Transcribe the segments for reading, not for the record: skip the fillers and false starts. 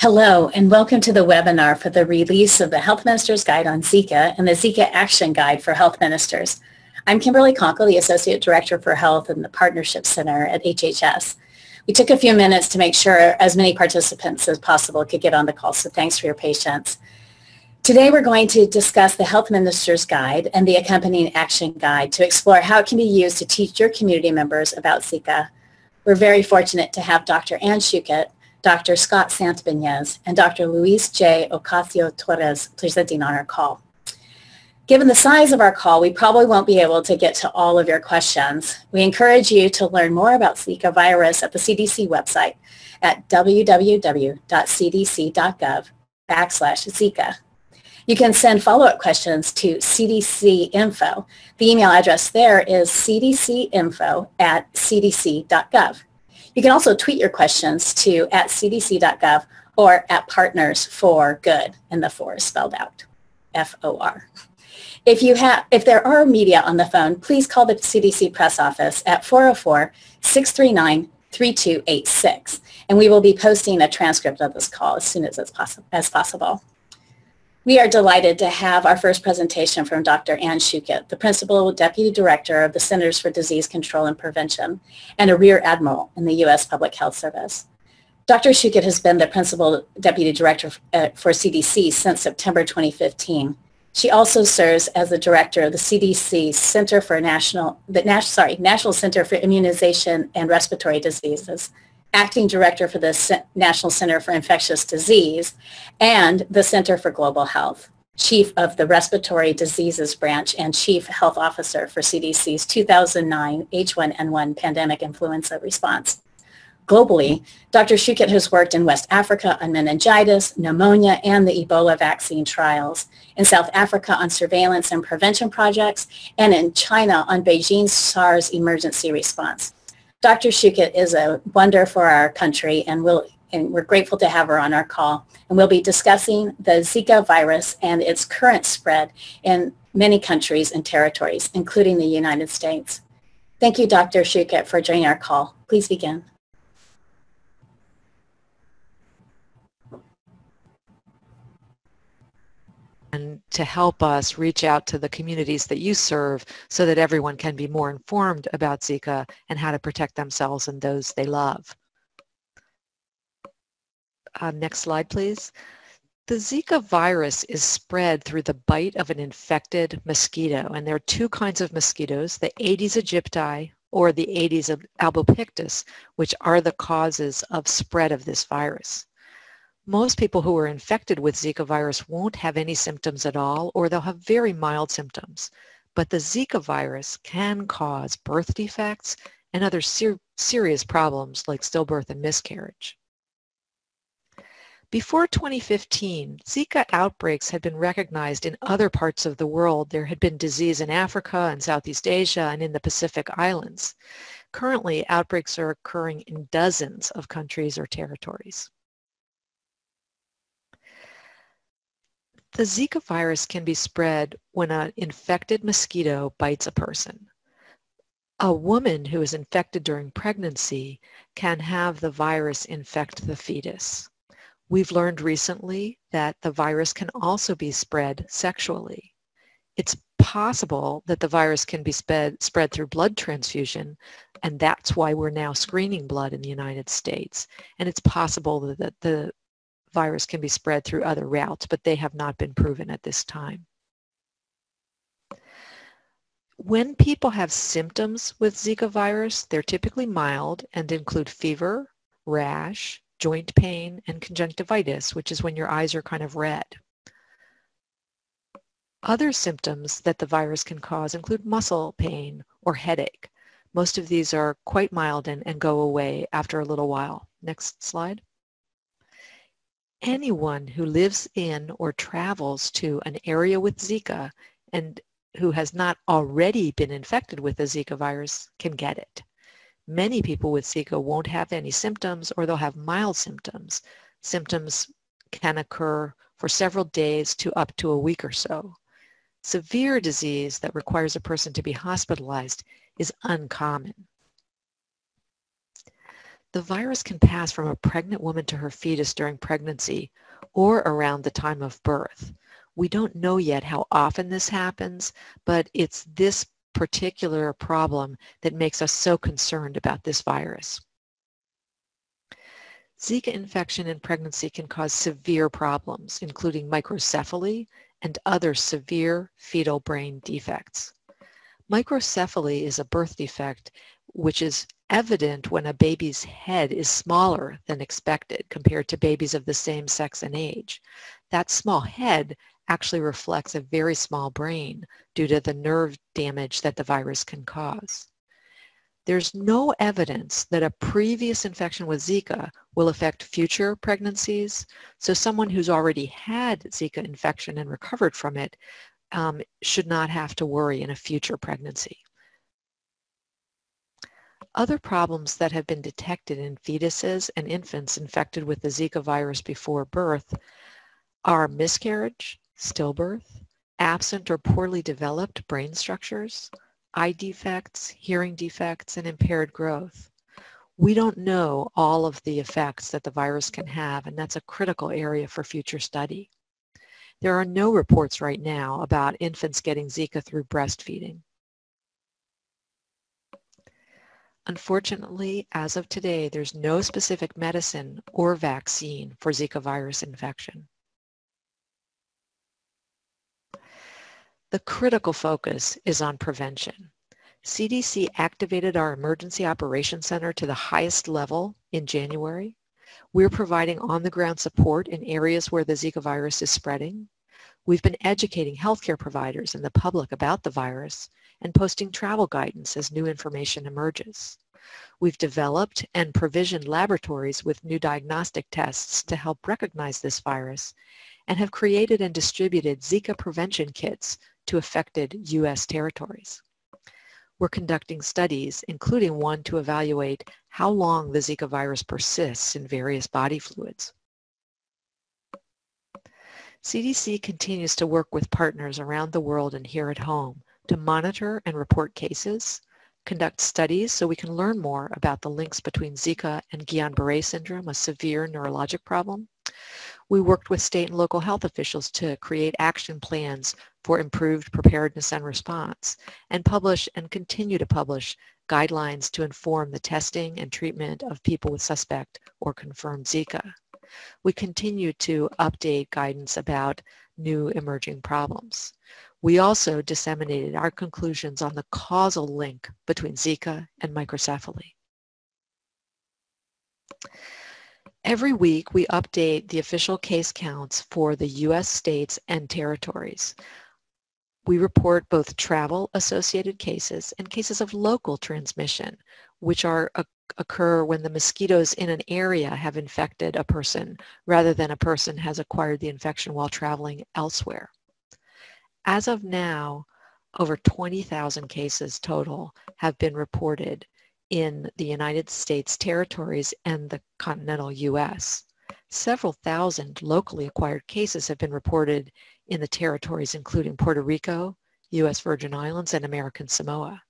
Hello and welcome to the webinar for the release of the Health Minister's Guide on Zika and the Zika Action Guide for Health Ministers. I'm Kimberly Conklin, the Associate Director for Health and the Partnership Center at HHS. We took a few minutes to make sure as many participants as possible could get on the call, so thanks for your patience. Today we're going to discuss the Health Minister's Guide and the accompanying Action Guide to explore how it can be used to teach your community members about Zika. We're very fortunate to have Dr. Anne Schuchat, Dr. Scott Santibanez, and Dr. Luis J. Ocasio-Torres presenting on our call. Given the size of our call, we probably won't be able to get to all of your questions. We encourage you to learn more about Zika virus at the CDC website at www.cdc.gov/Zika. You can send follow-up questions to CDC Info. The email address there is cdcinfo@cdc.gov. You can also tweet your questions to @cdc.gov or @partnersforgood, and the four is spelled out, F-O-R. If there are media on the phone, please call the CDC press office at 404-639-3286, and we will be posting a transcript of this call as soon as it's possible. We are delighted to have our first presentation from Dr. Anne Schuchat, the Principal Deputy Director of the Centers for Disease Control and Prevention and a Rear Admiral in the U.S. Public Health Service. Dr. Schuchat has been the Principal Deputy Director for CDC since September 2015. She also serves as the Director of the CDC Center for National Center for Immunization and Respiratory Diseases, Acting Director for the National Center for Infectious Disease and the Center for Global Health, Chief of the Respiratory Diseases Branch and Chief Health Officer for CDC's 2009 H1N1 Pandemic Influenza Response. Globally, Dr. Schuchat has worked in West Africa on meningitis, pneumonia, and the Ebola vaccine trials, in South Africa on surveillance and prevention projects, and in China on Beijing's SARS emergency response. Dr. Schuchat is a wonder for our country, and we're grateful to have her on our call. And we'll be discussing the Zika virus and its current spread in many countries and territories, including the United States. Thank you, Dr. Schuchat, for joining our call. Please begin. And to help us reach out to the communities that you serve so that everyone can be more informed about Zika and how to protect themselves and those they love. Next slide, please. The Zika virus is spread through the bite of an infected mosquito, and there are two kinds of mosquitoes, the Aedes aegypti or the Aedes albopictus, which are the causes of spread of this virus. Most people who are infected with Zika virus won't have any symptoms at all, or they'll have very mild symptoms. But the Zika virus can cause birth defects and other serious problems like stillbirth and miscarriage. Before 2015, Zika outbreaks had been recognized in other parts of the world. There had been disease in Africa and Southeast Asia and in the Pacific Islands. Currently, outbreaks are occurring in dozens of countries or territories. The Zika virus can be spread when an infected mosquito bites a person. A woman who is infected during pregnancy can have the virus infect the fetus. We've learned recently that the virus can also be spread sexually. It's possible that the virus can be spread through blood transfusion, and that's why we're now screening blood in the United States. And it's possible that the virus can be spread through other routes, but they have not been proven at this time. When people have symptoms with Zika virus, they're typically mild and include fever, rash, joint pain, and conjunctivitis, which is when your eyes are kind of red. Other symptoms that the virus can cause include muscle pain or headache. Most of these are quite mild and go away after a little while. Next slide. Anyone who lives in or travels to an area with Zika and who has not already been infected with the Zika virus can get it. Many people with Zika won't have any symptoms, or they'll have mild symptoms. Symptoms can occur for several days to up to a week or so. Severe disease that requires a person to be hospitalized is uncommon. the virus can pass from a pregnant woman to her fetus during pregnancy or around the time of birth. We don't know yet how often this happens, but it's this particular problem that makes us so concerned about this virus. Zika infection in pregnancy can cause severe problems, including microcephaly and other severe fetal brain defects. Microcephaly is a birth defect which is evident when a baby's head is smaller than expected compared to babies of the same sex and age. That small head actually reflects a very small brain due to the nerve damage that the virus can cause. There's no evidence that a previous infection with Zika will affect future pregnancies. So someone who's already had Zika infection and recovered from it should not have to worry in a future pregnancy. Other problems that have been detected in fetuses and infants infected with the Zika virus before birth are miscarriage, stillbirth, absent or poorly developed brain structures, eye defects, hearing defects, and impaired growth. We don't know all of the effects that the virus can have, and that's a critical area for future study. There are no reports right now about infants getting Zika through breastfeeding. Unfortunately, as of today, there's no specific medicine or vaccine for Zika virus infection. The critical focus is on prevention. CDC activated our Emergency Operations Center to the highest level in January. We're providing on-the-ground support in areas where the Zika virus is spreading. We've been educating healthcare providers and the public about the virus and posting travel guidance as new information emerges. We've developed and provisioned laboratories with new diagnostic tests to help recognize this virus and have created and distributed Zika prevention kits to affected U.S. territories. We're conducting studies, including one to evaluate how long the Zika virus persists in various body fluids. CDC continues to work with partners around the world and here at home to monitor and report cases, conduct studies so we can learn more about the links between Zika and Guillain-Barré syndrome, a severe neurologic problem. We worked with state and local health officials to create action plans for improved preparedness and response, and publish and continue to publish guidelines to inform the testing and treatment of people with suspect or confirmed Zika. We continue to update guidance about new emerging problems. We also disseminated our conclusions on the causal link between Zika and microcephaly. Every week, we update the official case counts for the U.S. states and territories. We report both travel-associated cases and cases of local transmission, which occur when the mosquitoes in an area have infected a person, rather than a person has acquired the infection while traveling elsewhere. As of now, over 20,000 cases total have been reported in the United States territories and the continental U.S. Several thousand locally acquired cases have been reported in the territories including Puerto Rico, U.S. Virgin Islands, and American Samoa.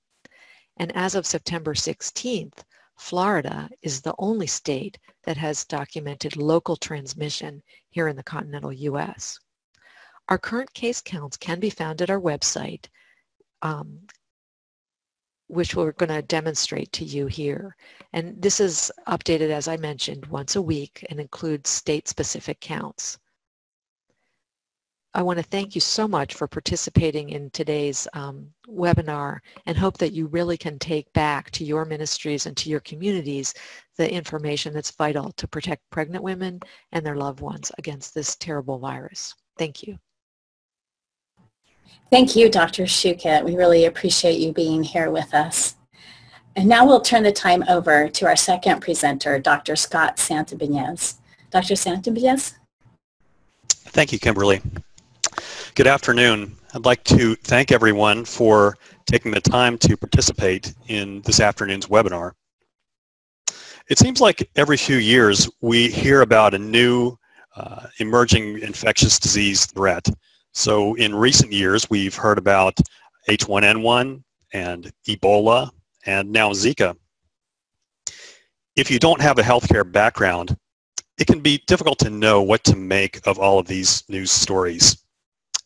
And as of September 16th, Florida is the only state that has documented local transmission here in the continental U.S. Our current case counts can be found at our website, which we're going to demonstrate to you here. And this is updated, as I mentioned, once a week and includes state-specific counts. I want to thank you so much for participating in today's webinar and hope that you really can take back to your ministries and to your communities the information that's vital to protect pregnant women and their loved ones against this terrible virus. Thank you. Thank you, Dr. Schuchat. We really appreciate you being here with us. And now we'll turn the time over to our second presenter, Dr. Scott Santibanez. Dr. Santibanez? Thank you, Kimberly. Good afternoon. I'd like to thank everyone for taking the time to participate in this afternoon's webinar. It seems like every few years we hear about a new emerging infectious disease threat. So in recent years, we've heard about H1N1 and Ebola and now Zika. if you don't have a healthcare background, it can be difficult to know what to make of all of these news stories.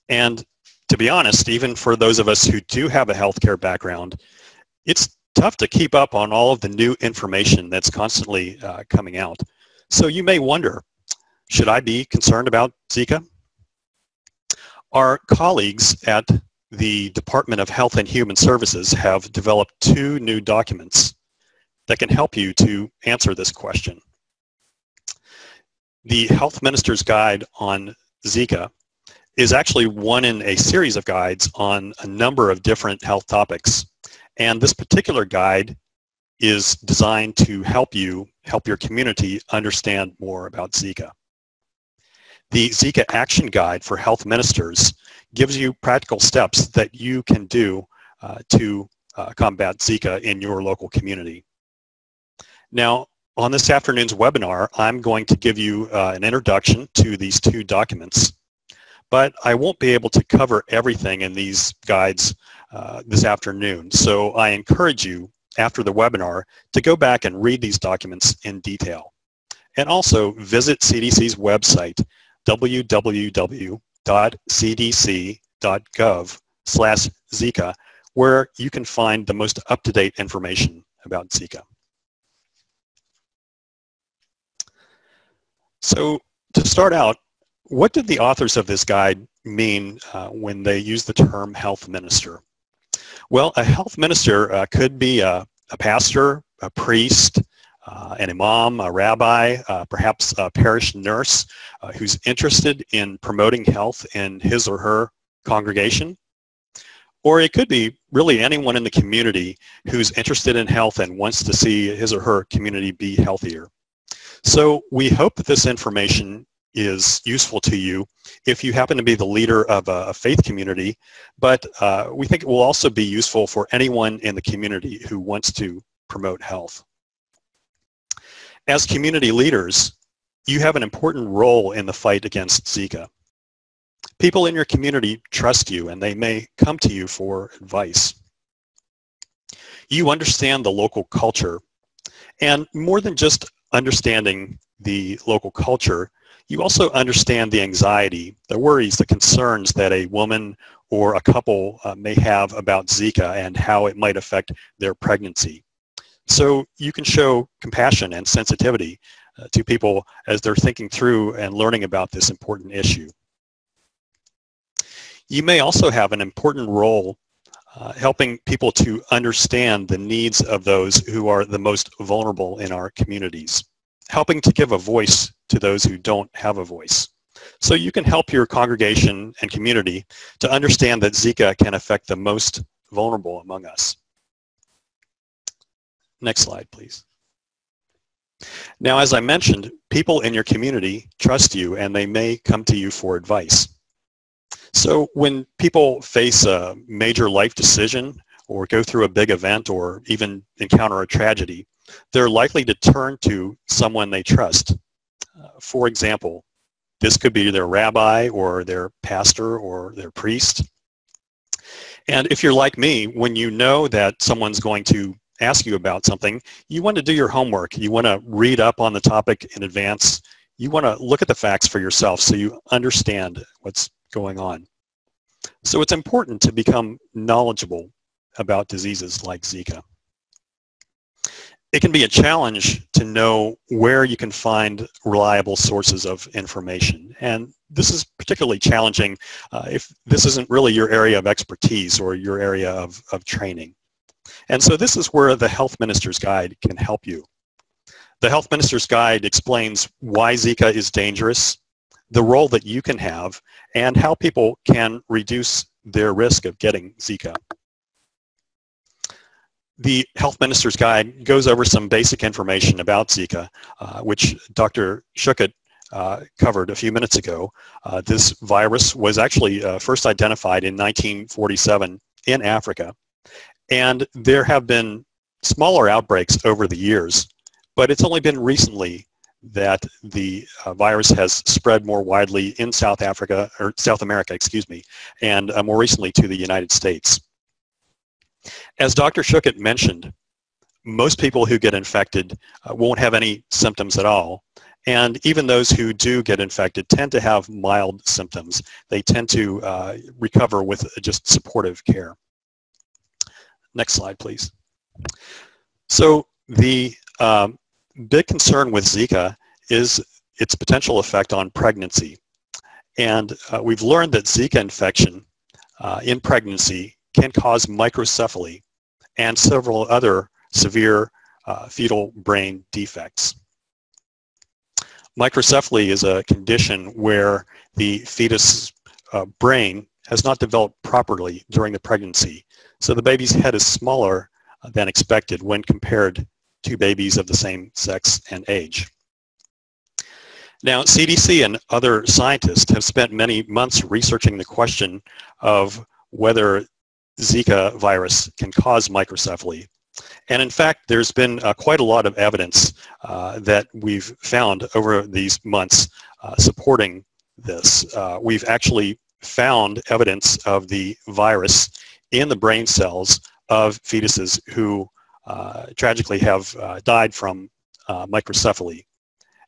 And to be honest, even for those of us who do have a healthcare background, it's tough to keep up on all of the new information that's constantly coming out. So you may wonder, should I be concerned about Zika? Our colleagues at the Department of Health and Human Services have developed two new documents that can help you to answer this question. The Health Minister's Guide on Zika is actually one in a series of guides on a number of different health topics. And this particular guide is designed to help you, help your community understand more about Zika. The Zika Action Guide for Health Ministers gives you practical steps that you can do to combat Zika in your local community. Now, on this afternoon's webinar, I'm going to give you an introduction to these two documents, but I won't be able to cover everything in these guides this afternoon, so I encourage you after the webinar to go back and read these documents in detail. And also visit CDC's website, www.cdc.gov/Zika, where you can find the most up-to-date information about Zika. So to start out, what did the authors of this guide mean when they use the term health minister? Well, a health minister could be a pastor, a priest, an imam, a rabbi, perhaps a parish nurse who's interested in promoting health in his or her congregation. Or it could be really anyone in the community who's interested in health and wants to see his or her community be healthier. So we hope that this information is useful to you if you happen to be the leader of a faith community, but we think it will also be useful for anyone in the community who wants to promote health. As community leaders, you have an important role in the fight against Zika. People in your community trust you and they may come to you for advice. You understand the local culture, and more than just understanding the local culture, you also understand the anxiety, the worries, the concerns that a woman or a couple may have about Zika and how it might affect their pregnancy. So you can show compassion and sensitivity to people as they're thinking through and learning about this important issue. You may also have an important role helping people to understand the needs of those who are the most vulnerable in our communities, helping to give a voice to those who don't have a voice. So you can help your congregation and community to understand that Zika can affect the most vulnerable among us. Next slide, please. Now, as I mentioned, people in your community trust you and they may come to you for advice. So when people face a major life decision or go through a big event or even encounter a tragedy, they're likely to turn to someone they trust. For example, this could be their rabbi or their pastor or their priest. And if you're like me, when you know that someone's going to ask you about something, you want to do your homework. You want to read up on the topic in advance. You want to look at the facts for yourself so you understand what's going on. So it's important to become knowledgeable about diseases like Zika. It can be a challenge to know where you can find reliable sources of information. And this is particularly challenging if this isn't really your area of expertise or your area of training. And so this is where the Health Minister's Guide can help you. The Health Minister's Guide explains why Zika is dangerous, the role that you can have, and how people can reduce their risk of getting Zika. The Health Minister's Guide goes over some basic information about Zika, which Dr. Schuchat covered a few minutes ago. This virus was actually first identified in 1947 in Africa, and there have been smaller outbreaks over the years, but it's only been recently that the virus has spread more widely in South America, excuse me, and more recently to the United States. As Dr. Schuchat mentioned, most people who get infected won't have any symptoms at all. And even those who do get infected tend to have mild symptoms. They tend to recover with just supportive care. Next slide, please. So the big concern with Zika is its potential effect on pregnancy. And we've learned that Zika infection in pregnancy can cause microcephaly and several other severe fetal brain defects. Microcephaly is a condition where the fetus brain has not developed properly during the pregnancy. So the baby's head is smaller than expected when compared to babies of the same sex and age. Now, CDC and other scientists have spent many months researching the question of whether Zika virus can cause microcephaly. And in fact, there's been quite a lot of evidence that we've found over these months supporting this. We've actually found evidence of the virus in the brain cells of fetuses who tragically have died from microcephaly.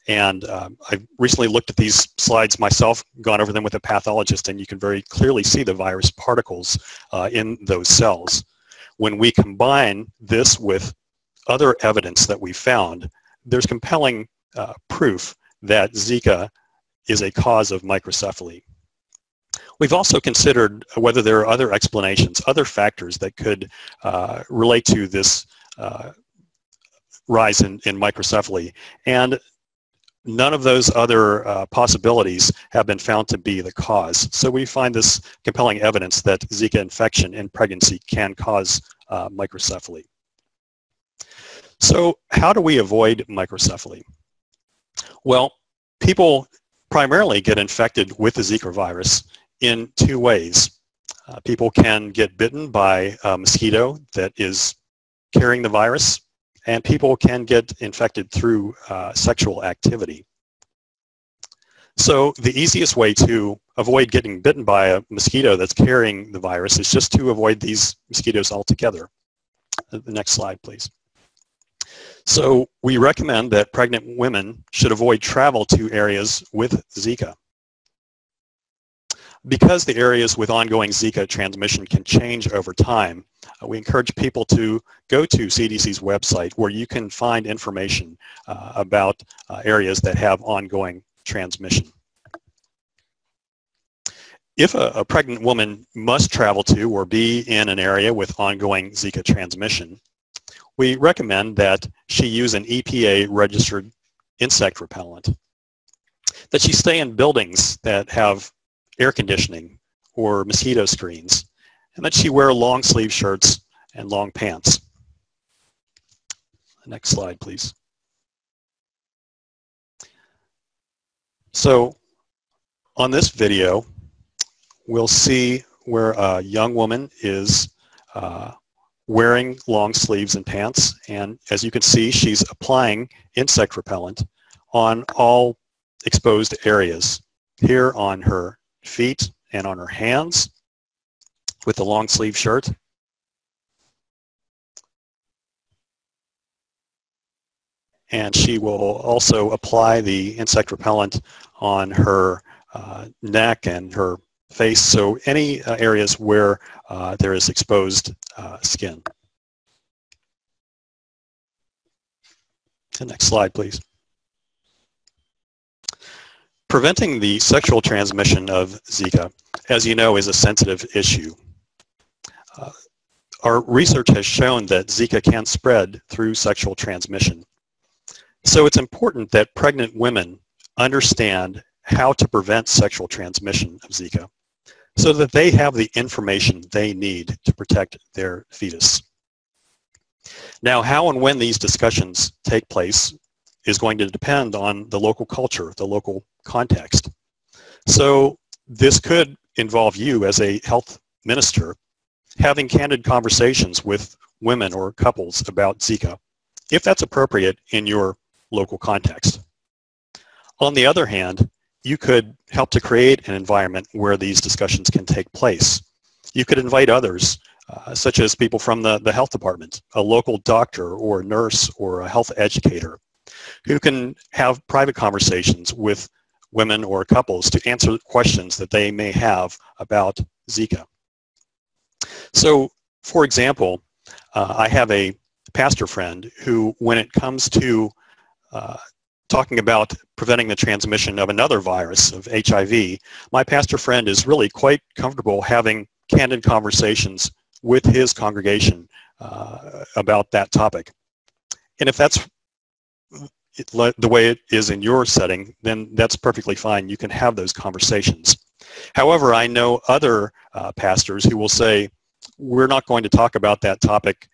And I recently looked at these slides myself, gone over them with a pathologist, and you can very clearly see the virus particles in those cells. When we combine this with other evidence that we found, there's compelling proof that Zika is a cause of microcephaly. We've also considered whether there are other explanations, other factors that could relate to this rise in microcephaly. And none of those other possibilities have been found to be the cause. So we find this compelling evidence that Zika infection in pregnancy can cause microcephaly. So how do we avoid microcephaly? Well, people primarily get infected with the Zika virus in two ways. People can get bitten by a mosquito that is carrying the virus, and people can get infected through sexual activity. So the easiest way to avoid getting bitten by a mosquito that's carrying the virus is just to avoid these mosquitoes altogether. The next slide, please. So we recommend that pregnant women should avoid travel to areas with Zika. Because the areas with ongoing Zika transmission can change over time, we encourage people to go to CDC's website where you can find information about areas that have ongoing transmission. If a pregnant woman must travel to or be in an area with ongoing Zika transmission, we recommend that she use an EPA-registered insect repellent, that she stay in buildings that have air conditioning or mosquito screens, and that she wear long sleeve shirts and long pants. Next slide, please. So on this video, we'll see where a young woman is wearing long sleeves and pants, and as you can see, she's applying insect repellent on all exposed areas, here on her feet and on her hands with the long sleeve shirt. And she will also apply the insect repellent on her neck and her face, so any areas where there is exposed skin. The next slide, please. Preventing the sexual transmission of Zika, as you know, is a sensitive issue. Our research has shown that Zika can spread through sexual transmission. So it's important that pregnant women understand how to prevent sexual transmission of Zika so that they have the information they need to protect their fetus. Now, how and when these discussions take place is going to depend on the local culture, the local context. So this could involve you as a health minister having candid conversations with women or couples about Zika, if that's appropriate in your local context. On the other hand, you could help to create an environment where these discussions can take place. You could invite others such as people from the health department, a local doctor or a nurse or a health educator, who can have private conversations with women or couples to answer questions that they may have about Zika. So, for example, I have a pastor friend who, when it comes to talking about preventing the transmission of another virus, of HIV, my pastor friend is really quite comfortable having candid conversations with his congregation about that topic. And if that's the way it is in your setting, then that's perfectly fine. You can have those conversations. However, I know other pastors who will say, we're not going to talk about that topic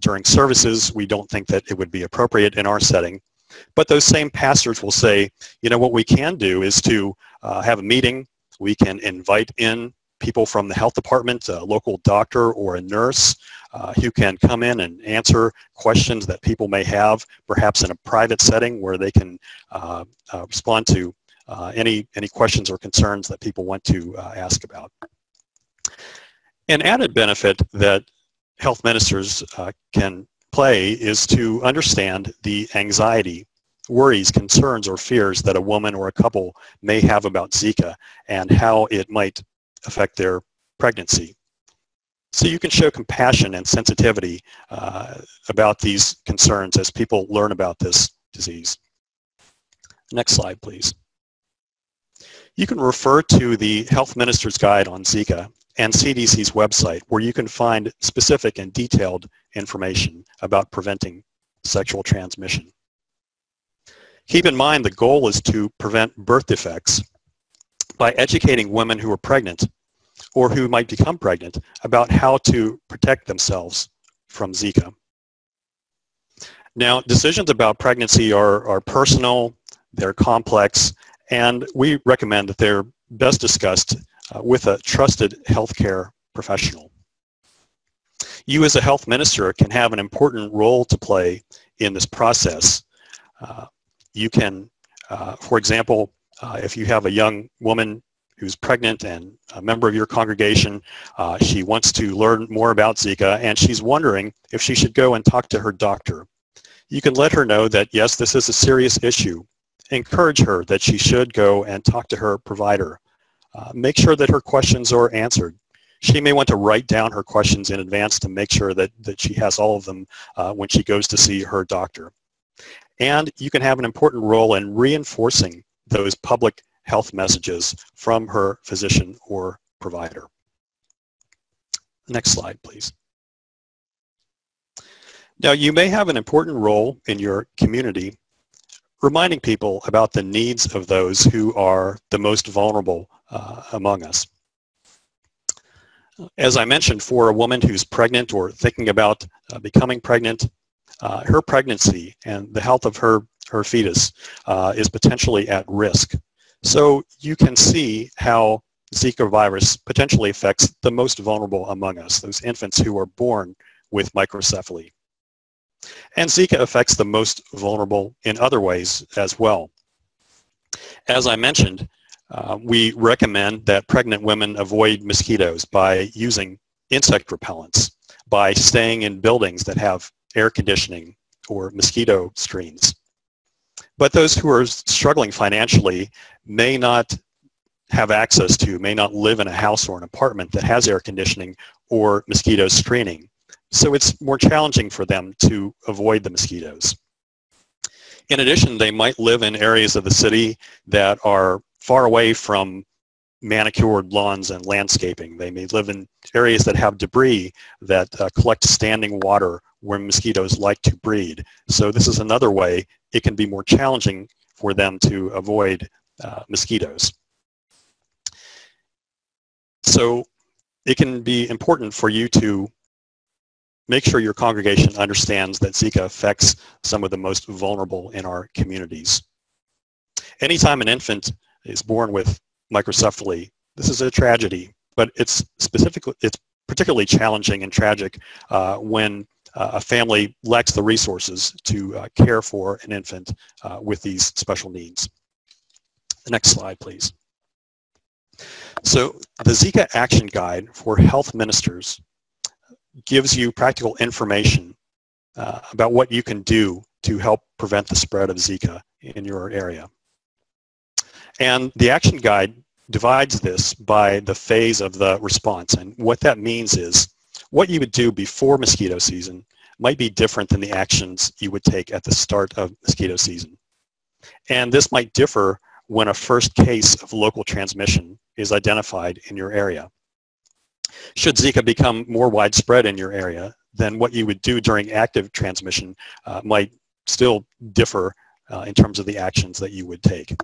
during services. We don't think that it would be appropriate in our setting. But those same pastors will say, you know, what we can do is to have a meeting. We can invite in people from the health department, a local doctor or a nurse who can come in and answer questions that people may have, perhaps in a private setting where they can respond to any questions or concerns that people want to ask about. An added benefit that health ministers can play is to understand the anxiety, worries, concerns, or fears that a woman or a couple may have about Zika and how it might affect their pregnancy. So you can show compassion and sensitivity about these concerns as people learn about this disease. Next slide, please. You can refer to the Health Minister's Guide on Zika and CDC's website, where you can find specific and detailed information about preventing sexual transmission. Keep in mind the goal is to prevent birth defects by educating women who are pregnant or who might become pregnant about how to protect themselves from Zika. Now, decisions about pregnancy are personal, they're complex, and we recommend that they're best discussed with a trusted healthcare professional. You as a health minister can have an important role to play in this process. You can, for example, if you have a young woman who's pregnant and a member of your congregation, she wants to learn more about Zika and she's wondering if she should go and talk to her doctor. You can let her know that, yes, this is a serious issue. Encourage her that she should go and talk to her provider. Make sure that her questions are answered. She may want to write down her questions in advance to make sure that she has all of them when she goes to see her doctor. And you can have an important role in reinforcing those public health messages from her physician or provider. Next slide, please. Now, you may have an important role in your community reminding people about the needs of those who are the most vulnerable among us. As I mentioned, for a woman who's pregnant or thinking about becoming pregnant, her pregnancy and the health of her fetus is potentially at risk. So you can see how Zika virus potentially affects the most vulnerable among us, those infants who are born with microcephaly. And Zika affects the most vulnerable in other ways as well. As I mentioned, we recommend that pregnant women avoid mosquitoes by using insect repellents, by staying in buildings that have air conditioning or mosquito screens. But those who are struggling financially may not have access to, may not live in a house or an apartment that has air conditioning or mosquito screening. So it's more challenging for them to avoid the mosquitoes. In addition, they might live in areas of the city that are far away from manicured lawns and landscaping. They may live in areas that have debris that collect standing water where mosquitoes like to breed. So this is another way it can be more challenging for them to avoid mosquitoes. So it can be important for you to make sure your congregation understands that Zika affects some of the most vulnerable in our communities. Anytime an infant is born with microcephaly, this is a tragedy, but it's particularly challenging and tragic when a family lacks the resources to care for an infant with these special needs. The next slide, please. So the Zika Action Guide for Health Ministers gives you practical information about what you can do to help prevent the spread of Zika in your area. And the action guide divides this by the phase of the response. And what that means is what you would do before mosquito season might be different than the actions you would take at the start of mosquito season. And this might differ when a first case of local transmission is identified in your area. Should Zika become more widespread in your area, then what you would do during active transmission might still differ in terms of the actions that you would take.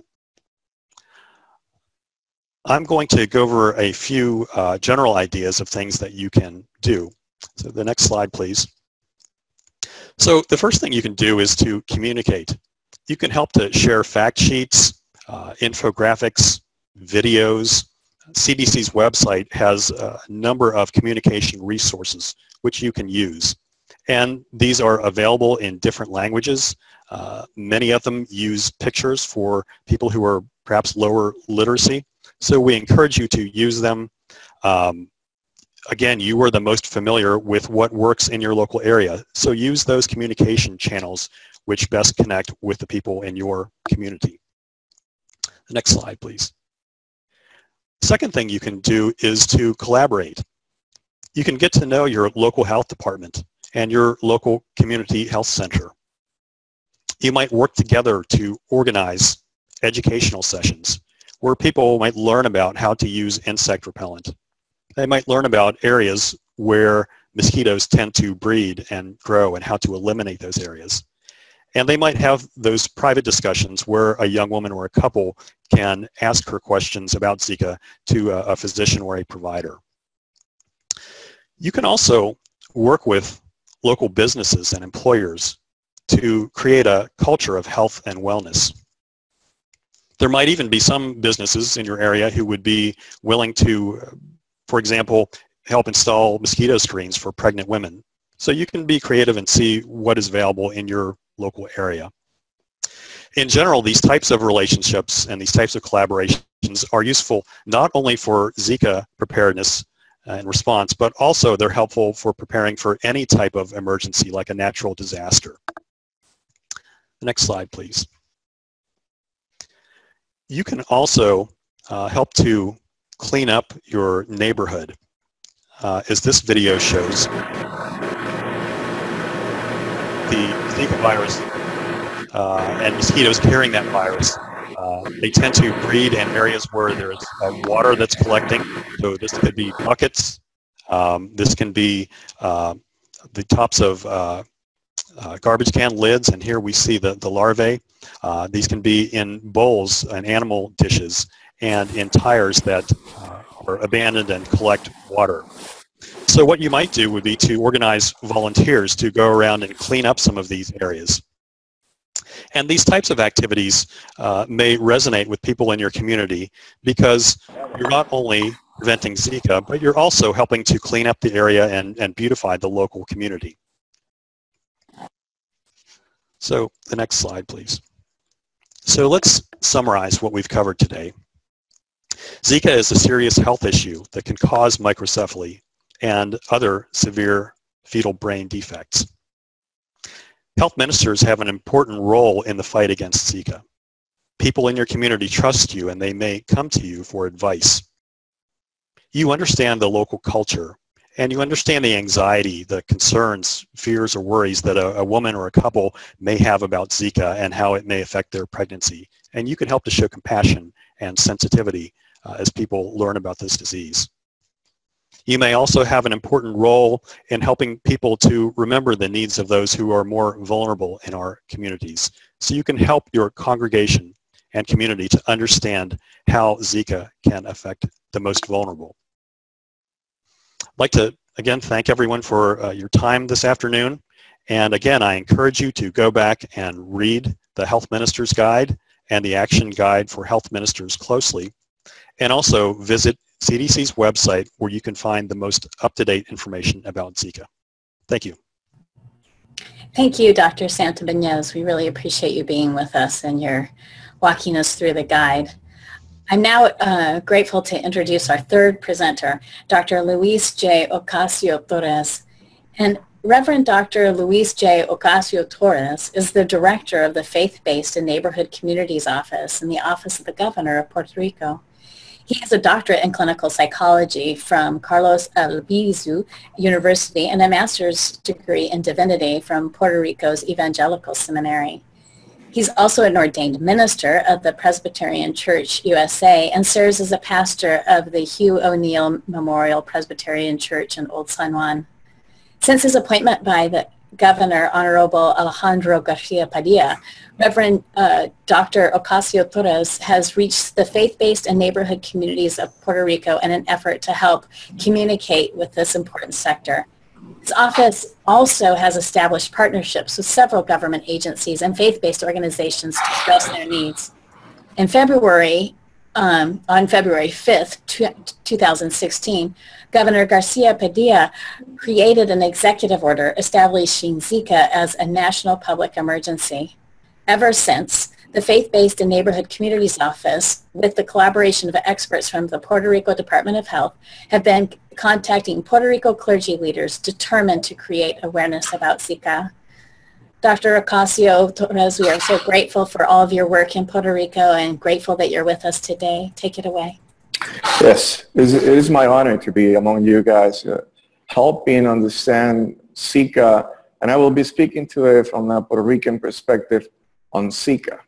I'm going to go over a few general ideas of things that you can do. So the next slide, please. So the first thing you can do is to communicate. You can help to share fact sheets, infographics, videos. CDC's website has a number of communication resources which you can use. And these are available in different languages. Many of them use pictures for people who are perhaps lower literacy. So we encourage you to use them. Again, you are the most familiar with what works in your local area. So use those communication channels which best connect with the people in your community. The next slide, please. Second thing you can do is to collaborate. You can get to know your local health department and your local community health center. You might work together to organize educational sessions where people might learn about how to use insect repellent. They might learn about areas where mosquitoes tend to breed and grow and how to eliminate those areas. And they might have those private discussions where a young woman or a couple can ask her questions about Zika to a physician or a provider. You can also work with local businesses and employers to create a culture of health and wellness. There might even be some businesses in your area who would be willing to, for example, help install mosquito screens for pregnant women. So you can be creative and see what is available in your local area. In general, these types of relationships and these types of collaborations are useful not only for Zika preparedness and response, but also they're helpful for preparing for any type of emergency like a natural disaster. The next slide, please. You can also help to clean up your neighborhood, as this video shows. The Zika virus and mosquitoes carrying that virus, they tend to breed in areas where there is water that's collecting. So this could be buckets. This can be the tops of garbage can lids, and here we see the larvae. These can be in bowls and animal dishes and in tires that are abandoned and collect water. So what you might do would be to organize volunteers to go around and clean up some of these areas. And these types of activities may resonate with people in your community because you're not only preventing Zika, but you're also helping to clean up the area and beautify the local community. So the next slide, please. So let's summarize what we've covered today. Zika is a serious health issue that can cause microcephaly and other severe fetal brain defects. Health ministers have an important role in the fight against Zika. People in your community trust you and they may come to you for advice. You understand the local culture and you understand the anxiety, the concerns, fears, or worries that a woman or a couple may have about Zika and how it may affect their pregnancy. And you can help to show compassion and sensitivity as people learn about this disease. You may also have an important role in helping people to remember the needs of those who are more vulnerable in our communities. So you can help your congregation and community to understand how Zika can affect the most vulnerable. I'd like to, again, thank everyone for your time this afternoon. And again, I encourage you to go back and read the Health Minister's Guide and the Action Guide for Health Ministers closely. And also visit CDC's website where you can find the most up-to-date information about Zika. Thank you. Thank you, Dr. Santibanez. We really appreciate you being with us and your walking us through the guide. I'm now grateful to introduce our third presenter, Dr. Luis J. Ocasio-Torres. And Reverend Dr. Luis J. Ocasio-Torres is the director of the Faith-Based and Neighborhood Communities Office in the Office of the Governor of Puerto Rico. He has a doctorate in clinical psychology from Carlos Albizu University and a master's degree in divinity from Puerto Rico's Evangelical Seminary. He's also an ordained minister of the Presbyterian Church USA and serves as a pastor of the Hugh O'Neill Memorial Presbyterian Church in Old San Juan. Since his appointment by the Governor, Honorable Alejandro García Padilla, Reverend Dr. Ocasio-Torres has reached the faith-based and neighborhood communities of Puerto Rico in an effort to help communicate with this important sector. His office also has established partnerships with several government agencies and faith-based organizations to address their needs. In February, on February 5th, 2016, Governor Garcia Padilla created an executive order establishing Zika as a national public emergency. Ever since, the Faith-Based and Neighborhood Communities Office, with the collaboration of experts from the Puerto Rico Department of Health, have been contacting Puerto Rico clergy leaders determined to create awareness about Zika. Dr. Ocasio-Torres, we are so grateful for all of your work in Puerto Rico and grateful that you're with us today. Take it away. Yes, it is my honor to be among you guys, helping understand Zika, and I will be speaking today from a Puerto Rican perspective on Zika.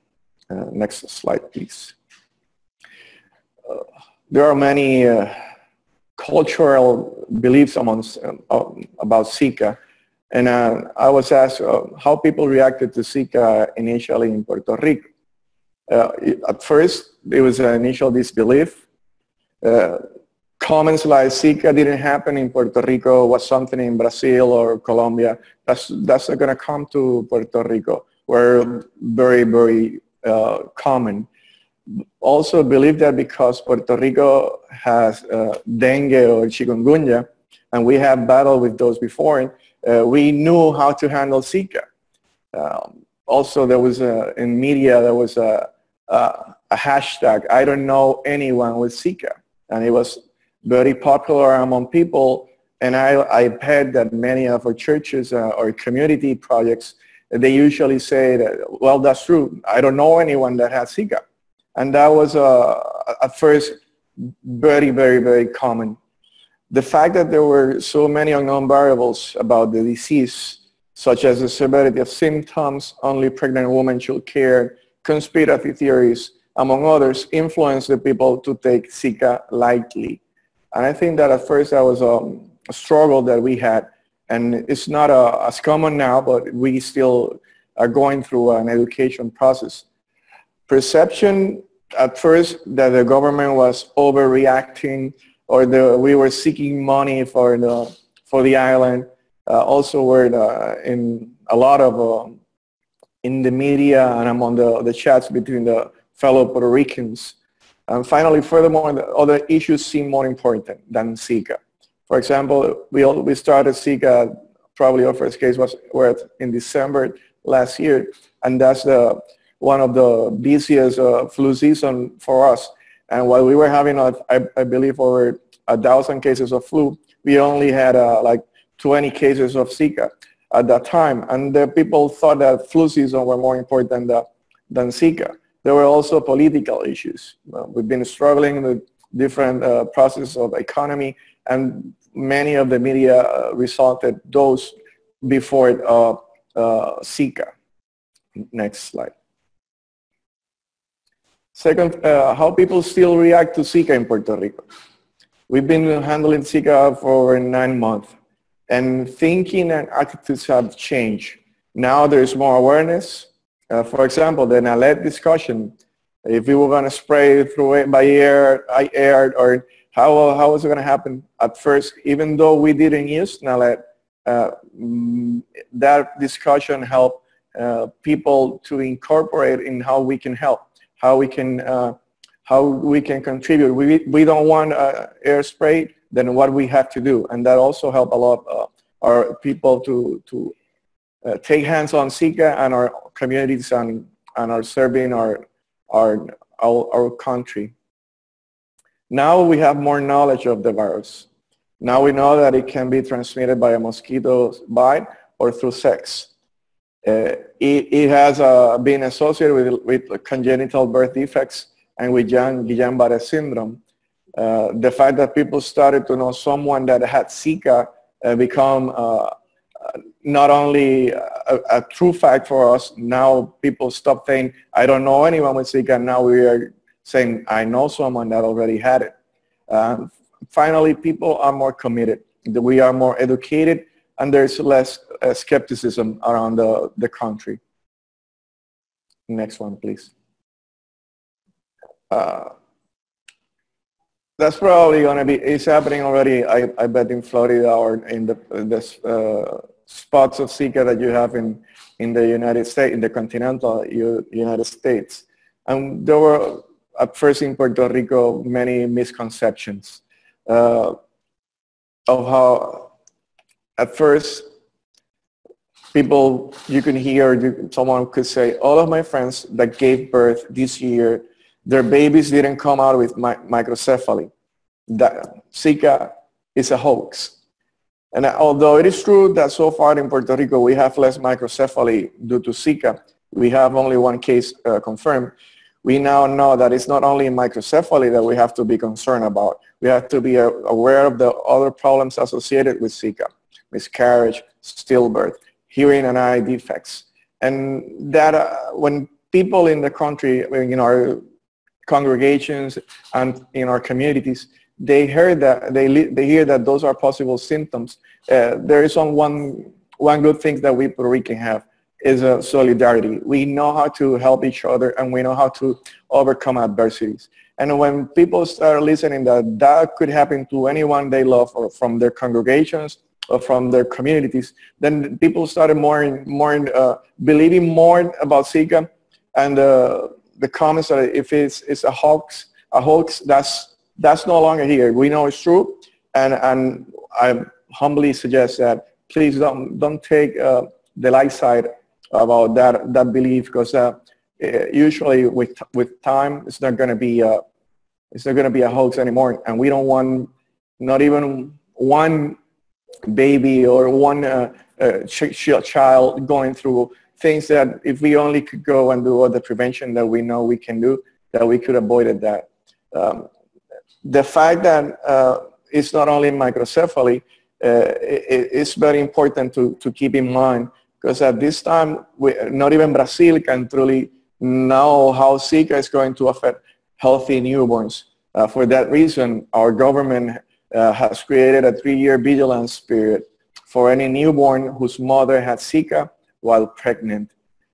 Next slide, please. There are many cultural beliefs about Zika. And I was asked how people reacted to Zika initially in Puerto Rico. At first, there was an initial disbelief. Comments like Zika didn't happen in Puerto Rico, was something in Brazil or Colombia. That's not going to come to Puerto Rico, were very, very common. Also believe that because Puerto Rico has dengue or chikungunya, and we have battled with those before, we knew how to handle Zika. Also, there was in media, there was a hashtag, I don't know anyone with Zika. And it was very popular among people. And I heard that many of our churches or community projects, they usually say that, well, that's true. I don't know anyone that has Zika. And that was at first very, very, very common. The fact that there were so many unknown variables about the disease, such as the severity of symptoms, only pregnant women should care, conspiracy theories, among others, influenced the people to take Zika lightly. And I think that at first that was a struggle that we had. And it's not as common now, but we still are going through an education process. Perception at first that the government was overreacting, or we were seeking money for the island. Also, were in a lot of in the media and among the chats between the fellow Puerto Ricans. And finally, furthermore, the other issues seem more important than Zika. For example, we started Zika. Probably our first case was in December last year, and that's one of the busiest flu season for us. And while we were having, I believe, over 1,000 cases of flu, we only had like 20 cases of Zika at that time. And the people thought that flu season were more important than Zika. There were also political issues. We've been struggling with different processes of economy, and many of the media resulted those before Zika. Next slide. Second, how people still react to Zika in Puerto Rico. We've been handling Zika for over 9 months, and thinking and attitudes have changed. Now there's more awareness. For example, the Naled discussion, if we were going to spray through it by air, or how was it going to happen at first, even though we didn't use Naled, that discussion helped people to incorporate in how we can help. How we can contribute. We don't want air spray, then what we have to do. And that also helped a lot our people to take hands on Zika and our communities and are serving our country. Now we have more knowledge of the virus. Now we know that it can be transmitted by a mosquito bite or through sex. It has been associated with congenital birth defects and with Guillain-Barré syndrome. The fact that people started to know someone that had Zika become not only a true fact for us. Now people stop saying, I don't know anyone with Zika. Now we are saying, I know someone that already had it. Finally, people are more committed. We are more educated, and there's less skepticism around the country. Next one, please. That's probably going to be, it's happening already, I bet, in Florida or in the spots of Zika that you have in the United States, in the continental United States. And there were, at first in Puerto Rico, many misconceptions of how, at first, people, you can hear, someone could say, all of my friends that gave birth this year, their babies didn't come out with microcephaly. That Zika is a hoax. And although it is true that so far in Puerto Rico we have less microcephaly due to Zika, we have only one case confirmed, we now know that it's not only microcephaly that we have to be concerned about. We have to be aware of the other problems associated with Zika: miscarriage, stillbirth, hearing and eye defects. And that when people in the country, in our congregations and in our communities, they hear that, they hear that those are possible symptoms, there is one good thing that we Puerto Rican have is a solidarity. We know how to help each other, and we know how to overcome adversities. And when people start listening that that could happen to anyone they love, or from their congregations or from their communities, then people started believing more about Zika. And the comments that if it's a hoax, that's no longer here. We know it's true, and I humbly suggest that please don't take the light side about that belief, because usually with time it's not going to be a hoax anymore, and we don't want not even one baby or one child going through things that if we only could go and do all the prevention that we know we can do, that we could avoid that. The fact that it's not only microcephaly, it's very important to keep in mind, because at this time, not even Brazil can truly know how Zika is going to affect healthy newborns. For that reason, our government has created a 3-year vigilance period for any newborn whose mother had Zika while pregnant.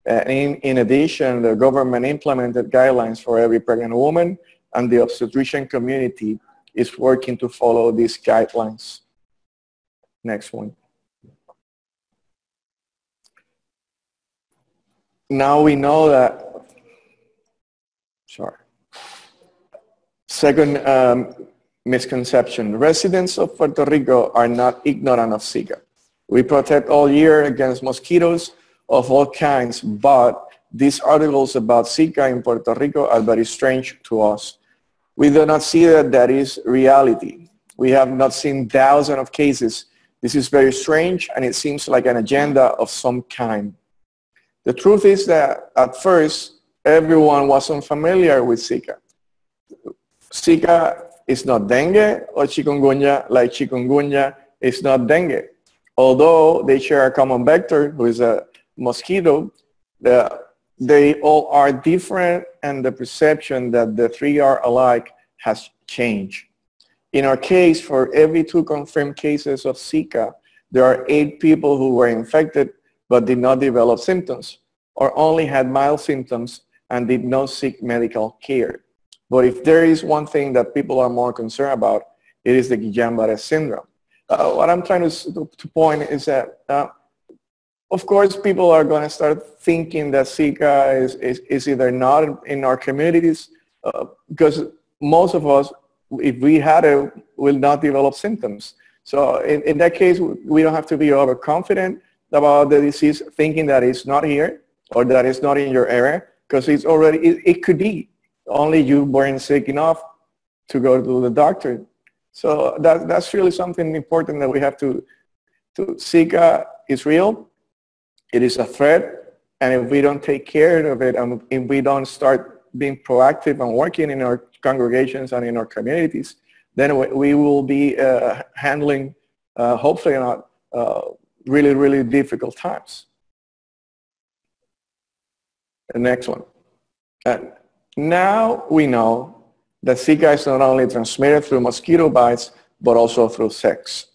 In addition, the government implemented guidelines for every pregnant woman, and the obstetrician community is working to follow these guidelines. Next one. Now we know that, sorry. Second misconception, residents of Puerto Rico are not ignorant of Zika. We protect all year against mosquitoes of all kinds, but these articles about Zika in Puerto Rico are very strange to us. We do not see that is reality. We have not seen thousands of cases. This is very strange, and it seems like an agenda of some kind. The truth is that at first, everyone was unfamiliar with Zika. Zika is not dengue or chikungunya, like chikungunya is not dengue. Although they share a common vector, who is a mosquito, they all are different, and the perception that the three are alike has changed. In our case, for every 2 confirmed cases of Zika, there are 8 people who were infected but did not develop symptoms, or only had mild symptoms and did not seek medical care. But if there is one thing that people are more concerned about, it is the Guillain-Barré syndrome. What I'm trying to point is that, of course, people are going to start thinking that Zika is either not in our communities, because most of us, if we had it, will not develop symptoms. So in that case, we don't have to be overconfident about the disease, thinking that it's not here or that it's not in your area, because it's already, it could be. Only you weren't sick enough to go to the doctor. So that's really something important that we have to Zika is real. It is a threat. And if we don't take care of it, and if we don't start being proactive and working in our congregations and in our communities, then we will be handling, hopefully not, really, really difficult times. The next one. And now we know that Zika is not only transmitted through mosquito bites, but also through sex.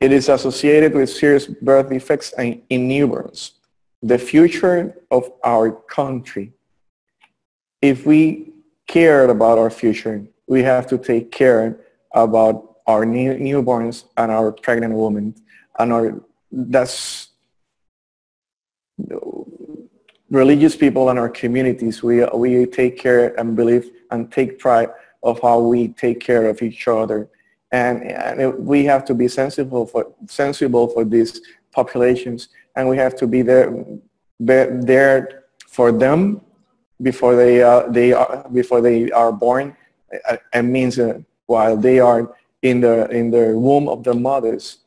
It is associated with serious birth defects in newborns. The future of our country. If we care about our future, we have to take care about our newborns and our pregnant women. And that's religious people in our communities. We take care and believe and take pride of how we take care of each other. And we have to be sensible for these populations, and we have to be there for them before they are born. It means while they are in the womb of their mothers.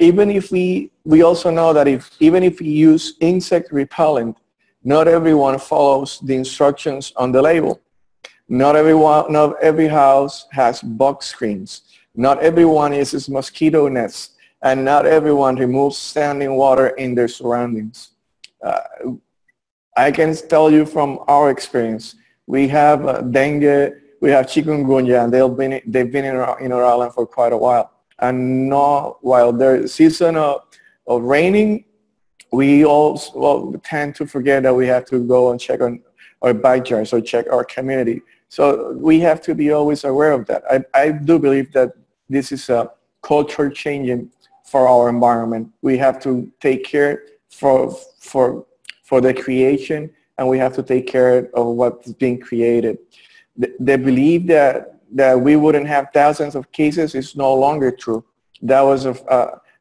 Even if we also know that even if we use insect repellent, not everyone follows the instructions on the label. Not every house has box screens. Not everyone uses mosquito nets, and not everyone removes standing water in their surroundings. I can tell you from our experience, we have dengue, we have chikungunya, and they've been in our island for quite a while. And now, while there's season of raining, we also tend to forget that we have to go and check on our backyard, so check our community. So we have to be always aware of that. I do believe that this is a culture changing for our environment. We have to take care for the creation, and we have to take care of what's being created. They believe that we wouldn't have thousands of cases is no longer true. That was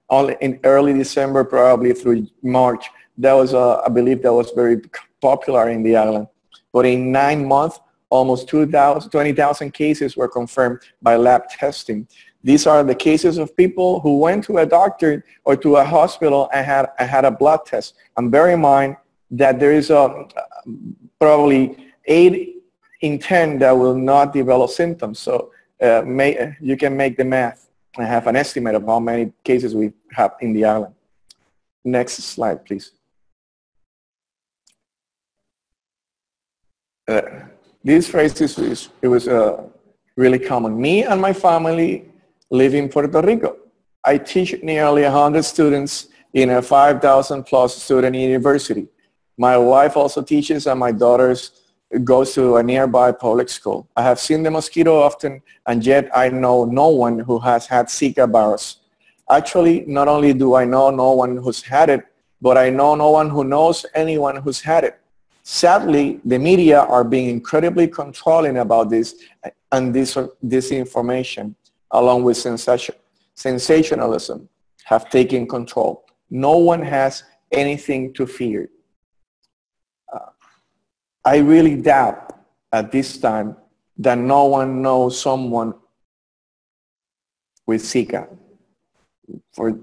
only in early December, probably through March. That was a belief that was very popular in the island. But in 9 months, almost 20,000 cases were confirmed by lab testing. These are the cases of people who went to a doctor or to a hospital and had a blood test. And bear in mind that there is probably 8 in 10 that will not develop symptoms. So you can make the math and have an estimate of how many cases we have in the island. Next slide, please. This phrase was really common. Me and my family live in Puerto Rico. I teach nearly 100 students in a 5,000 plus student university. My wife also teaches, and my daughters goes to a nearby public school. I have seen the mosquito often, and yet I know no one who has had Zika virus. Actually, not only do I know no one who's had it, but I know no one who knows anyone who's had it. Sadly, the media are being incredibly controlling about this and disinformation, along with sensationalism, have taken control. No one has anything to fear. I really doubt at this time that no one knows someone with Zika. For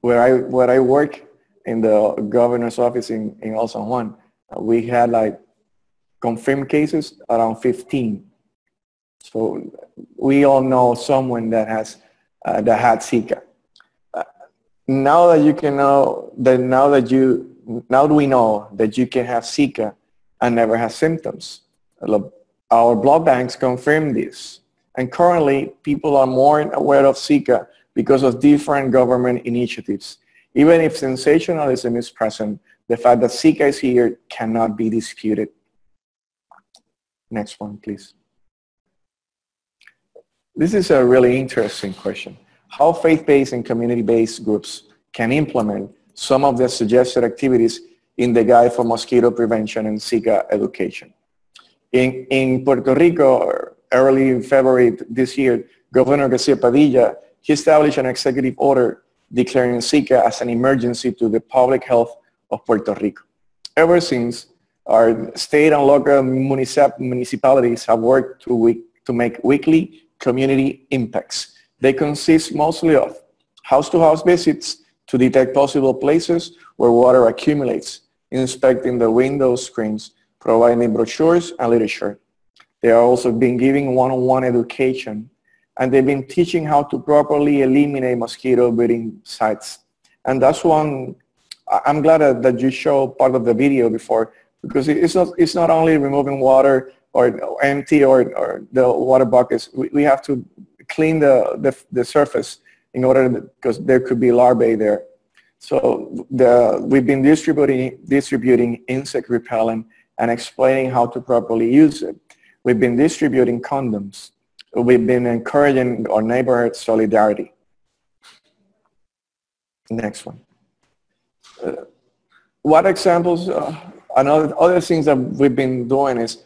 where I work in the governor's office in El San Juan, we had like confirmed cases around 15. So we all know someone that has that had Zika. Now that you can know that now we know that you can have Zika and never has symptoms. Our blood banks confirm this. And currently, people are more aware of Zika because of different government initiatives. Even if sensationalism is present, the fact that Zika is here cannot be disputed. Next one, please. This is a really interesting question. How faith-based and community-based groups can implement some of the suggested activities in the Guide for Mosquito Prevention and Zika Education. In Puerto Rico, early in February this year, Governor García Padilla, he established an executive order declaring Zika as an emergency to the public health of Puerto Rico. Ever since, our state and local municipalities have worked to, to make weekly community impacts. They consist mostly of house-to-house visits to detect possible places where water accumulates, inspecting the window screens, providing brochures and literature. They have also been giving one-on-one education, and they've been teaching how to properly eliminate mosquito breeding sites. And that's one, I'm glad that you showed part of the video before, because it's not only removing water or empty or the water buckets. We have to clean the surface in order, because there could be larvae there. So we've been distributing insect repellent and explaining how to properly use it. We've been distributing condoms. We've been encouraging our neighborhood solidarity. Next one. What examples, other things that we've been doing is